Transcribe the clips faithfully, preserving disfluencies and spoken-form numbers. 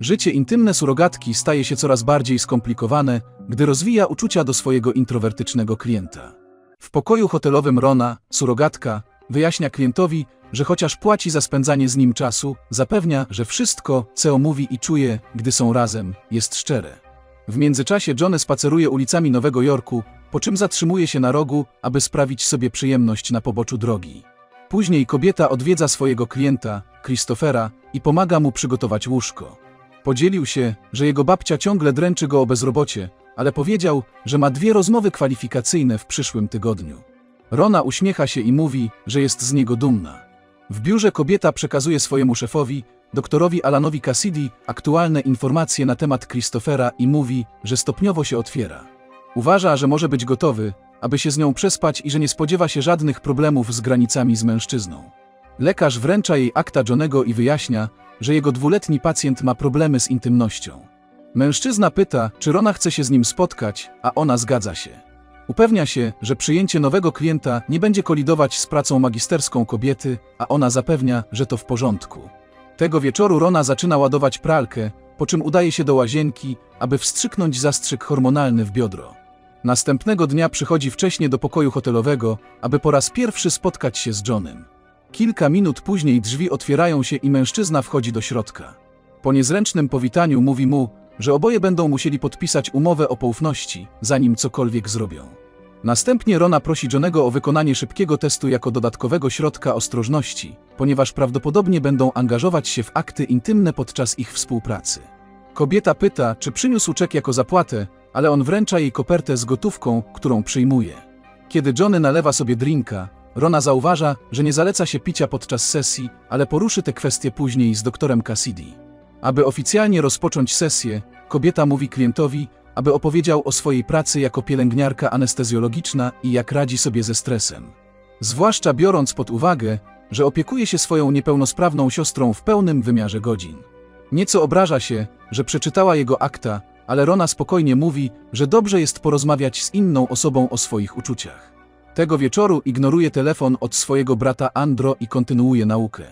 Życie intymne surogatki staje się coraz bardziej skomplikowane, gdy rozwija uczucia do swojego introwertycznego klienta. W pokoju hotelowym Rona, surogatka, wyjaśnia klientowi, że chociaż płaci za spędzanie z nim czasu, zapewnia, że wszystko, co mówi i czuje, gdy są razem, jest szczere. W międzyczasie Johnny spaceruje ulicami Nowego Jorku, po czym zatrzymuje się na rogu, aby sprawić sobie przyjemność na poboczu drogi. Później kobieta odwiedza swojego klienta, Christophera, i pomaga mu przygotować łóżko. Podzielił się, że jego babcia ciągle dręczy go o bezrobocie, ale powiedział, że ma dwie rozmowy kwalifikacyjne w przyszłym tygodniu. Rona uśmiecha się i mówi, że jest z niego dumna. W biurze kobieta przekazuje swojemu szefowi, doktorowi Alanowi Cassidy, aktualne informacje na temat Christophera i mówi, że stopniowo się otwiera. Uważa, że może być gotowy, aby się z nią przespać i że nie spodziewa się żadnych problemów z granicami z mężczyzną. Lekarz wręcza jej akta Johnnego i wyjaśnia, że jego dwuletni pacjent ma problemy z intymnością. Mężczyzna pyta, czy Rona chce się z nim spotkać, a ona zgadza się. Upewnia się, że przyjęcie nowego klienta nie będzie kolidować z pracą magisterską kobiety, a ona zapewnia, że to w porządku. Tego wieczoru Rona zaczyna ładować pralkę, po czym udaje się do łazienki, aby wstrzyknąć zastrzyk hormonalny w biodro. Następnego dnia przychodzi wcześnie do pokoju hotelowego, aby po raz pierwszy spotkać się z Johnem. Kilka minut później drzwi otwierają się i mężczyzna wchodzi do środka. Po niezręcznym powitaniu mówi mu, że oboje będą musieli podpisać umowę o poufności, zanim cokolwiek zrobią. Następnie Rona prosi Johnnego o wykonanie szybkiego testu jako dodatkowego środka ostrożności, ponieważ prawdopodobnie będą angażować się w akty intymne podczas ich współpracy. Kobieta pyta, czy przyniósł czek jako zapłatę, ale on wręcza jej kopertę z gotówką, którą przyjmuje. Kiedy Johnny nalewa sobie drinka, Rona zauważa, że nie zaleca się picia podczas sesji, ale poruszy tę kwestię później z doktorem Cassidy. Aby oficjalnie rozpocząć sesję, kobieta mówi klientowi, aby opowiedział o swojej pracy jako pielęgniarka anestezjologiczna i jak radzi sobie ze stresem. Zwłaszcza biorąc pod uwagę, że opiekuje się swoją niepełnosprawną siostrą w pełnym wymiarze godzin. Nieco obraża się, że przeczytała jego akta, ale Rona spokojnie mówi, że dobrze jest porozmawiać z inną osobą o swoich uczuciach. Tego wieczoru ignoruje telefon od swojego brata Andro i kontynuuje naukę.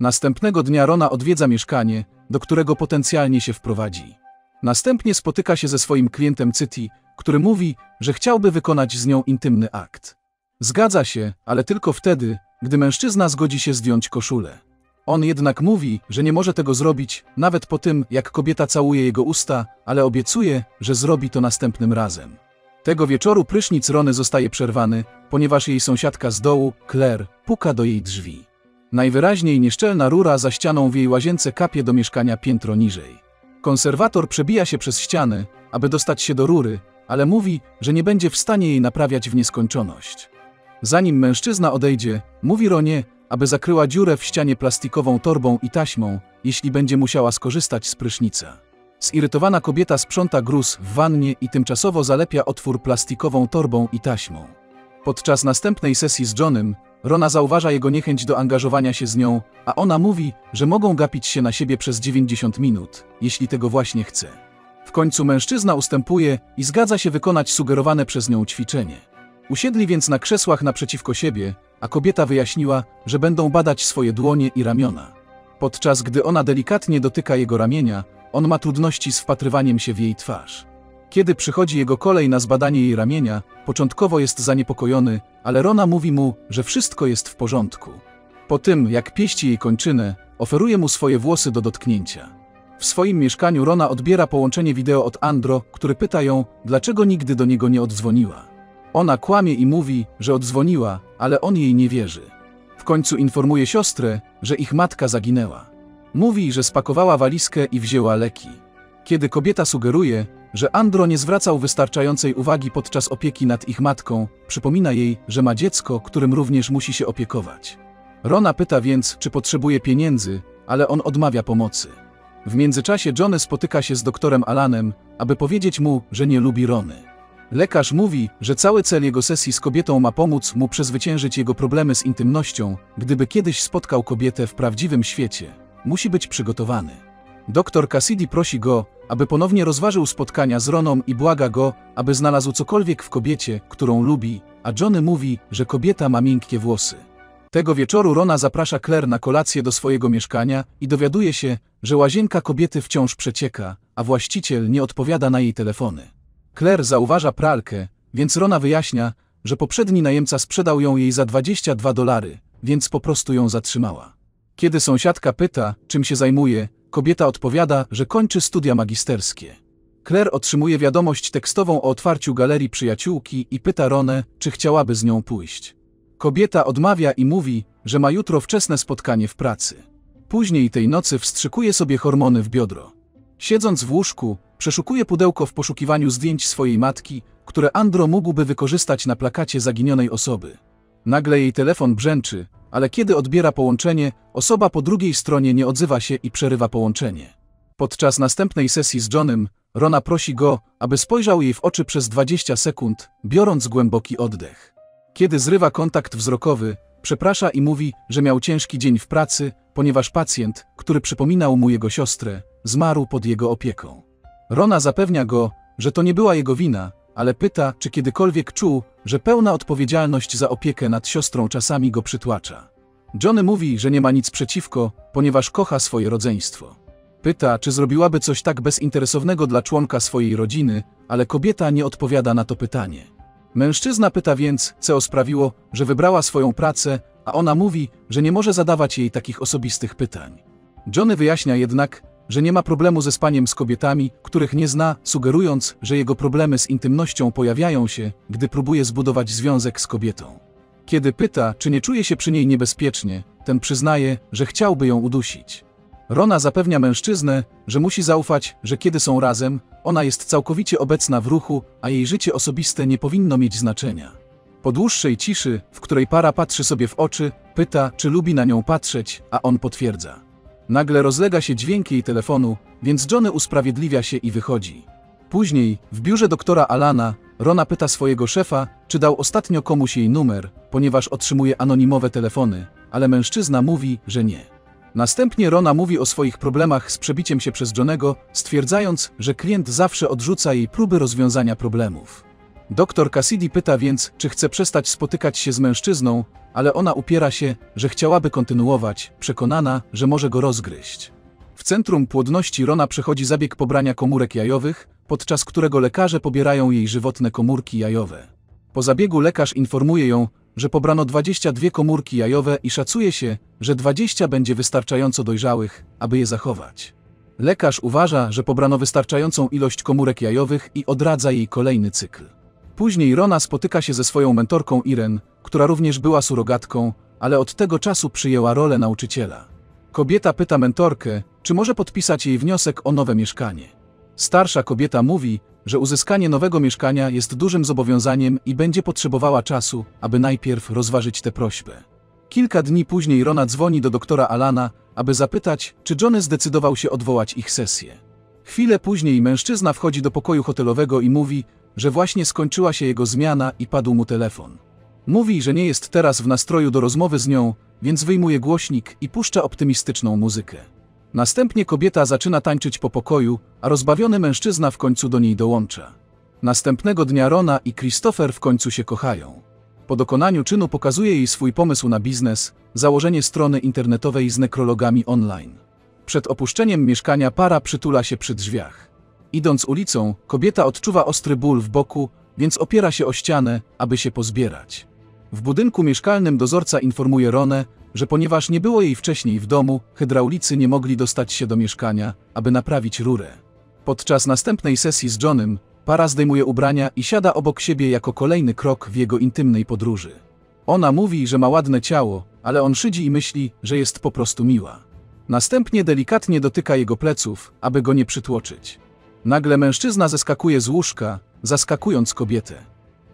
Następnego dnia Rona odwiedza mieszkanie, do którego potencjalnie się wprowadzi. Następnie spotyka się ze swoim klientem City, który mówi, że chciałby wykonać z nią intymny akt. Zgadza się, ale tylko wtedy, gdy mężczyzna zgodzi się zdjąć koszulę. On jednak mówi, że nie może tego zrobić, nawet po tym, jak kobieta całuje jego usta, ale obiecuje, że zrobi to następnym razem. Tego wieczoru prysznic Rony zostaje przerwany, ponieważ jej sąsiadka z dołu, Claire, puka do jej drzwi. Najwyraźniej nieszczelna rura za ścianą w jej łazience kapie do mieszkania piętro niżej. Konserwator przebija się przez ścianę, aby dostać się do rury, ale mówi, że nie będzie w stanie jej naprawiać w nieskończoność. Zanim mężczyzna odejdzie, mówi Ronie, aby zakryła dziurę w ścianie plastikową torbą i taśmą, jeśli będzie musiała skorzystać z prysznica. Zirytowana kobieta sprząta gruz w wannie i tymczasowo zalepia otwór plastikową torbą i taśmą. Podczas następnej sesji z Johnem, Rona zauważa jego niechęć do angażowania się z nią, a ona mówi, że mogą gapić się na siebie przez dziewięćdziesiąt minut, jeśli tego właśnie chce. W końcu mężczyzna ustępuje i zgadza się wykonać sugerowane przez nią ćwiczenie. Usiedli więc na krzesłach naprzeciwko siebie, a kobieta wyjaśniła, że będą badać swoje dłonie i ramiona. Podczas gdy ona delikatnie dotyka jego ramienia, on ma trudności z wpatrywaniem się w jej twarz. Kiedy przychodzi jego kolej na zbadanie jej ramienia, początkowo jest zaniepokojony, ale Rona mówi mu, że wszystko jest w porządku. Po tym, jak pieści jej kończynę, oferuje mu swoje włosy do dotknięcia. W swoim mieszkaniu Rona odbiera połączenie wideo od Andro, który pyta ją, dlaczego nigdy do niego nie oddzwoniła. Ona kłamie i mówi, że oddzwoniła, ale on jej nie wierzy. W końcu informuje siostrę, że ich matka zaginęła. Mówi, że spakowała walizkę i wzięła leki. Kiedy kobieta sugeruje, że Andro nie zwracał wystarczającej uwagi podczas opieki nad ich matką, przypomina jej, że ma dziecko, którym również musi się opiekować. Rona pyta więc, czy potrzebuje pieniędzy, ale on odmawia pomocy. W międzyczasie Johnny spotyka się z doktorem Alanem, aby powiedzieć mu, że nie lubi Rony. Lekarz mówi, że cały cel jego sesji z kobietą ma pomóc mu przezwyciężyć jego problemy z intymnością, gdyby kiedyś spotkał kobietę w prawdziwym świecie. Musi być przygotowany. Doktor Cassidy prosi go, aby ponownie rozważył spotkania z Roną i błaga go, aby znalazł cokolwiek w kobiecie, którą lubi, a Johnny mówi, że kobieta ma miękkie włosy. Tego wieczoru Rona zaprasza Claire na kolację do swojego mieszkania i dowiaduje się, że łazienka kobiety wciąż przecieka, a właściciel nie odpowiada na jej telefony. Claire zauważa pralkę, więc Rona wyjaśnia, że poprzedni najemca sprzedał ją jej za dwadzieścia dwa dolary, więc po prostu ją zatrzymała. Kiedy sąsiadka pyta, czym się zajmuje, kobieta odpowiada, że kończy studia magisterskie. Claire otrzymuje wiadomość tekstową o otwarciu galerii przyjaciółki i pyta Ronę, czy chciałaby z nią pójść. Kobieta odmawia i mówi, że ma jutro wczesne spotkanie w pracy. Później tej nocy wstrzykuje sobie hormony w biodro. Siedząc w łóżku, przeszukuje pudełko w poszukiwaniu zdjęć swojej matki, które Andro mógłby wykorzystać na plakacie zaginionej osoby. Nagle jej telefon brzęczy, ale kiedy odbiera połączenie, osoba po drugiej stronie nie odzywa się i przerywa połączenie. Podczas następnej sesji z Johnem, Rona prosi go, aby spojrzał jej w oczy przez dwadzieścia sekund, biorąc głęboki oddech. Kiedy zrywa kontakt wzrokowy, przeprasza i mówi, że miał ciężki dzień w pracy, ponieważ pacjent, który przypominał mu jego siostrę, zmarł pod jego opieką. Rona zapewnia go, że to nie była jego wina, ale pyta, czy kiedykolwiek czuł, że pełna odpowiedzialność za opiekę nad siostrą czasami go przytłacza. Johnny mówi, że nie ma nic przeciwko, ponieważ kocha swoje rodzeństwo. Pyta, czy zrobiłaby coś tak bezinteresownego dla członka swojej rodziny, ale kobieta nie odpowiada na to pytanie. Mężczyzna pyta więc, co sprawiło, że wybrała swoją pracę, a ona mówi, że nie może zadawać jej takich osobistych pytań. Johnny wyjaśnia jednak, że nie ma problemu ze spaniem z kobietami, których nie zna, sugerując, że jego problemy z intymnością pojawiają się, gdy próbuje zbudować związek z kobietą. Kiedy pyta, czy nie czuje się przy niej niebezpiecznie, ten przyznaje, że chciałby ją udusić. Rona zapewnia mężczyznę, że musi zaufać, że kiedy są razem, ona jest całkowicie obecna w ruchu, a jej życie osobiste nie powinno mieć znaczenia. Po dłuższej ciszy, w której para patrzy sobie w oczy, pyta, czy lubi na nią patrzeć, a on potwierdza. Nagle rozlega się dźwięk jej telefonu, więc Johnny usprawiedliwia się i wychodzi. Później, w biurze doktora Alana, Rona pyta swojego szefa, czy dał ostatnio komuś jej numer, ponieważ otrzymuje anonimowe telefony, ale mężczyzna mówi, że nie. Następnie Rona mówi o swoich problemach z przebiciem się przez Johnnego, stwierdzając, że klient zawsze odrzuca jej próby rozwiązania problemów. Doktor Cassidy pyta więc, czy chce przestać spotykać się z mężczyzną, ale ona upiera się, że chciałaby kontynuować, przekonana, że może go rozgryźć. W centrum płodności Rona przechodzi zabieg pobrania komórek jajowych, podczas którego lekarze pobierają jej żywotne komórki jajowe. Po zabiegu lekarz informuje ją, że pobrano dwadzieścia dwie komórki jajowe i szacuje się, że dwadzieścia będzie wystarczająco dojrzałych, aby je zachować. Lekarz uważa, że pobrano wystarczającą ilość komórek jajowych i odradza jej kolejny cykl. Później Rona spotyka się ze swoją mentorką Irene, która również była surogatką, ale od tego czasu przyjęła rolę nauczyciela. Kobieta pyta mentorkę, czy może podpisać jej wniosek o nowe mieszkanie. Starsza kobieta mówi, że uzyskanie nowego mieszkania jest dużym zobowiązaniem i będzie potrzebowała czasu, aby najpierw rozważyć tę prośbę. Kilka dni później Rona dzwoni do doktora Alana, aby zapytać, czy Johnny zdecydował się odwołać ich sesję. Chwilę później mężczyzna wchodzi do pokoju hotelowego i mówi, że właśnie skończyła się jego zmiana i padł mu telefon. Mówi, że nie jest teraz w nastroju do rozmowy z nią, więc wyjmuje głośnik i puszcza optymistyczną muzykę. Następnie kobieta zaczyna tańczyć po pokoju, a rozbawiony mężczyzna w końcu do niej dołącza. Następnego dnia Rona i Christopher w końcu się kochają. Po dokonaniu czynu pokazuje jej swój pomysł na biznes, założenie strony internetowej z nekrologami online. Przed opuszczeniem mieszkania para przytula się przy drzwiach. Idąc ulicą, kobieta odczuwa ostry ból w boku, więc opiera się o ścianę, aby się pozbierać. W budynku mieszkalnym dozorca informuje Ronę, że ponieważ nie było jej wcześniej w domu, hydraulicy nie mogli dostać się do mieszkania, aby naprawić rurę. Podczas następnej sesji z Johnem, para zdejmuje ubrania i siada obok siebie jako kolejny krok w jego intymnej podróży. Ona mówi, że ma ładne ciało, ale on szydzi i myśli, że jest po prostu miła. Następnie delikatnie dotyka jego pleców, aby go nie przytłoczyć. Nagle mężczyzna zeskakuje z łóżka, zaskakując kobietę.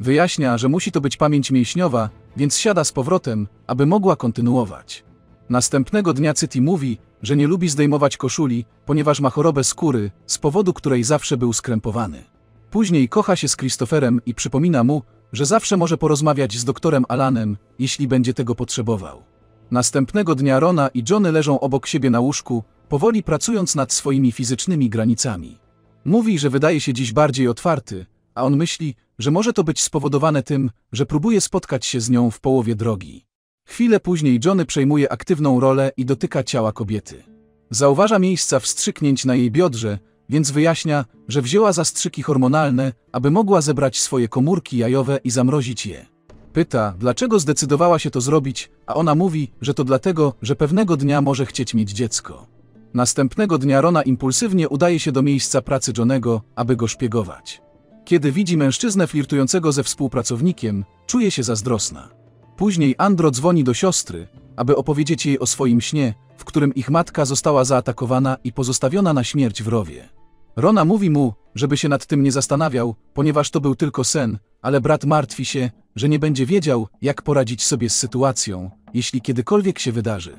Wyjaśnia, że musi to być pamięć mięśniowa, więc siada z powrotem, aby mogła kontynuować. Następnego dnia City mówi, że nie lubi zdejmować koszuli, ponieważ ma chorobę skóry, z powodu której zawsze był skrępowany. Później kocha się z Christopherem i przypomina mu, że zawsze może porozmawiać z doktorem Alanem, jeśli będzie tego potrzebował. Następnego dnia Rona i Johnny leżą obok siebie na łóżku, powoli pracując nad swoimi fizycznymi granicami. Mówi, że wydaje się dziś bardziej otwarty, a on myśli, że może to być spowodowane tym, że próbuje spotkać się z nią w połowie drogi. Chwilę później Johnny przejmuje aktywną rolę i dotyka ciała kobiety. Zauważa miejsca wstrzyknięć na jej biodrze, więc wyjaśnia, że wzięła zastrzyki hormonalne, aby mogła zebrać swoje komórki jajowe i zamrozić je. Pyta, dlaczego zdecydowała się to zrobić, a ona mówi, że to dlatego, że pewnego dnia może chcieć mieć dziecko. Następnego dnia Rona impulsywnie udaje się do miejsca pracy Johnny'ego, aby go szpiegować. Kiedy widzi mężczyznę flirtującego ze współpracownikiem, czuje się zazdrosna. Później Andro dzwoni do siostry, aby opowiedzieć jej o swoim śnie, w którym ich matka została zaatakowana i pozostawiona na śmierć w rowie. Rona mówi mu, żeby się nad tym nie zastanawiał, ponieważ to był tylko sen, ale brat martwi się, że nie będzie wiedział, jak poradzić sobie z sytuacją, jeśli kiedykolwiek się wydarzy.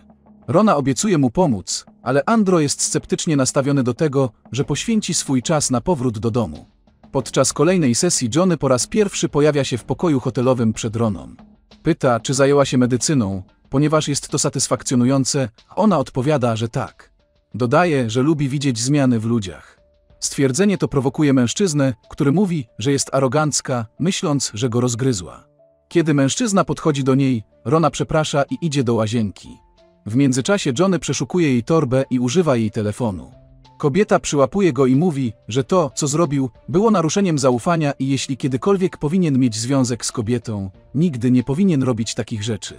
Rona obiecuje mu pomóc, ale Andro jest sceptycznie nastawiony do tego, że poświęci swój czas na powrót do domu. Podczas kolejnej sesji Johnny po raz pierwszy pojawia się w pokoju hotelowym przed Roną. Pyta, czy zajęła się medycyną, ponieważ jest to satysfakcjonujące, a ona odpowiada, że tak. Dodaje, że lubi widzieć zmiany w ludziach. Stwierdzenie to prowokuje mężczyznę, który mówi, że jest arogancka, myśląc, że go rozgryzła. Kiedy mężczyzna podchodzi do niej, Rona przeprasza i idzie do łazienki. W międzyczasie Johnny przeszukuje jej torbę i używa jej telefonu. Kobieta przyłapuje go i mówi, że to, co zrobił, było naruszeniem zaufania i jeśli kiedykolwiek powinien mieć związek z kobietą, nigdy nie powinien robić takich rzeczy.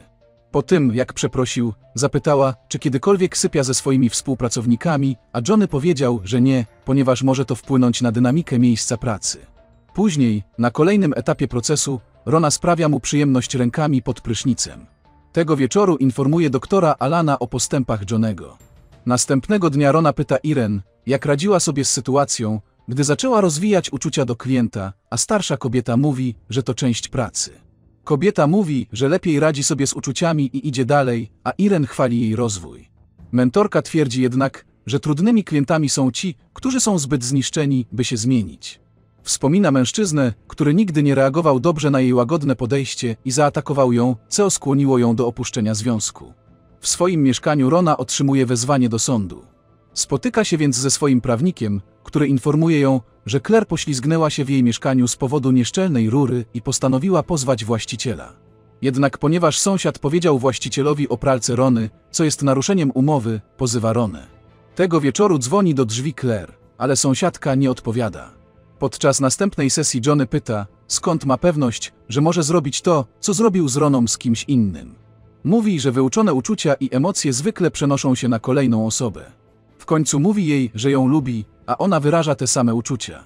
Po tym, jak przeprosił, zapytała, czy kiedykolwiek sypia ze swoimi współpracownikami, a Johnny powiedział, że nie, ponieważ może to wpłynąć na dynamikę miejsca pracy. Później, na kolejnym etapie procesu, Rona sprawia mu przyjemność rękami pod prysznicem. Tego wieczoru informuje doktora Alana o postępach Johnny'ego. Następnego dnia Rona pyta Irene, jak radziła sobie z sytuacją, gdy zaczęła rozwijać uczucia do klienta, a starsza kobieta mówi, że to część pracy. Kobieta mówi, że lepiej radzi sobie z uczuciami i idzie dalej, a Irene chwali jej rozwój. Mentorka twierdzi jednak, że trudnymi klientami są ci, którzy są zbyt zniszczeni, by się zmienić. Wspomina mężczyznę, który nigdy nie reagował dobrze na jej łagodne podejście i zaatakował ją, co skłoniło ją do opuszczenia związku. W swoim mieszkaniu Rona otrzymuje wezwanie do sądu. Spotyka się więc ze swoim prawnikiem, który informuje ją, że Claire poślizgnęła się w jej mieszkaniu z powodu nieszczelnej rury i postanowiła pozwać właściciela. Jednak ponieważ sąsiad powiedział właścicielowi o pralce Rony, co jest naruszeniem umowy, pozywa Ronę. Tego wieczoru dzwoni do drzwi Claire, ale sąsiadka nie odpowiada. Podczas następnej sesji Johnny pyta, skąd ma pewność, że może zrobić to, co zrobił z Roną z kimś innym. Mówi, że wyuczone uczucia i emocje zwykle przenoszą się na kolejną osobę. W końcu mówi jej, że ją lubi, a ona wyraża te same uczucia.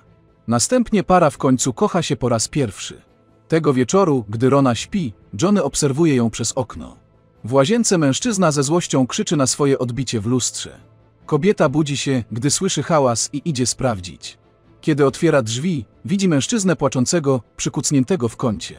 Następnie para w końcu kocha się po raz pierwszy. Tego wieczoru, gdy Rona śpi, Johnny obserwuje ją przez okno. W łazience mężczyzna ze złością krzyczy na swoje odbicie w lustrze. Kobieta budzi się, gdy słyszy hałas i idzie sprawdzić. Kiedy otwiera drzwi, widzi mężczyznę płaczącego, przykucniętego w kącie.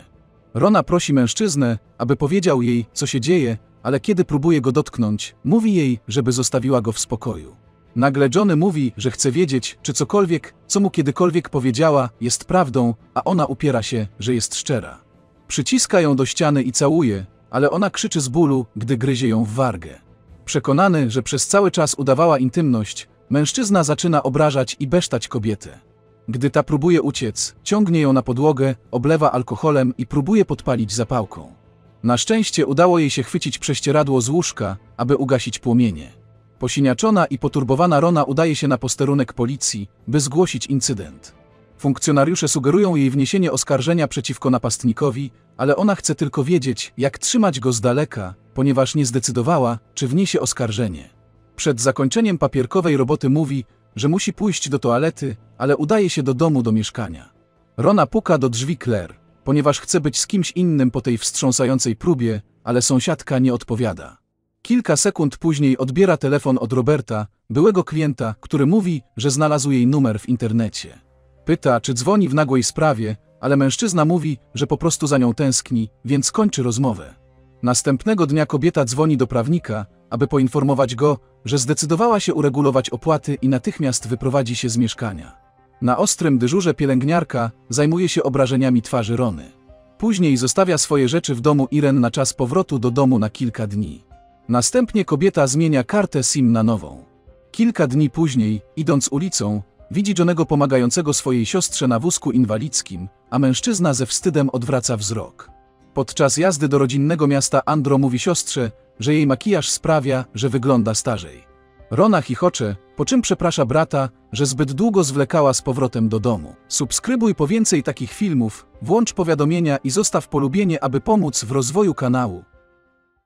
Rona prosi mężczyznę, aby powiedział jej, co się dzieje, ale kiedy próbuje go dotknąć, mówi jej, żeby zostawiła go w spokoju. Nagle Johnny mówi, że chce wiedzieć, czy cokolwiek, co mu kiedykolwiek powiedziała, jest prawdą, a ona upiera się, że jest szczera. Przyciska ją do ściany i całuje, ale ona krzyczy z bólu, gdy gryzie ją w wargę. Przekonany, że przez cały czas udawała intymność, mężczyzna zaczyna obrażać i besztać kobietę. Gdy ta próbuje uciec, ciągnie ją na podłogę, oblewa alkoholem i próbuje podpalić zapałką. Na szczęście udało jej się chwycić prześcieradło z łóżka, aby ugasić płomienie. Posiniaczona i poturbowana Rona udaje się na posterunek policji, by zgłosić incydent. Funkcjonariusze sugerują jej wniesienie oskarżenia przeciwko napastnikowi, ale ona chce tylko wiedzieć, jak trzymać go z daleka, ponieważ nie zdecydowała, czy wniesie oskarżenie. Przed zakończeniem papierkowej roboty mówi, że musi pójść do toalety, ale udaje się do domu do mieszkania. Rona puka do drzwi Claire, ponieważ chce być z kimś innym po tej wstrząsającej próbie, ale sąsiadka nie odpowiada. Kilka sekund później odbiera telefon od Roberta, byłego klienta, który mówi, że znalazł jej numer w internecie. Pyta, czy dzwoni w nagłej sprawie, ale mężczyzna mówi, że po prostu za nią tęskni, więc kończy rozmowę. Następnego dnia kobieta dzwoni do prawnika, aby poinformować go, że zdecydowała się uregulować opłaty i natychmiast wyprowadzi się z mieszkania. Na ostrym dyżurze pielęgniarka zajmuje się obrażeniami twarzy Rony. Później zostawia swoje rzeczy w domu Irene na czas powrotu do domu na kilka dni. Następnie kobieta zmienia kartę SIM na nową. Kilka dni później, idąc ulicą, widzi Johnny'ego pomagającego swojej siostrze na wózku inwalidzkim, a mężczyzna ze wstydem odwraca wzrok. Podczas jazdy do rodzinnego miasta Andro mówi siostrze, że jej makijaż sprawia, że wygląda starzej. Rona chichocze, po czym przeprasza brata, że zbyt długo zwlekała z powrotem do domu. Subskrybuj po więcej takich filmów, włącz powiadomienia i zostaw polubienie, aby pomóc w rozwoju kanału.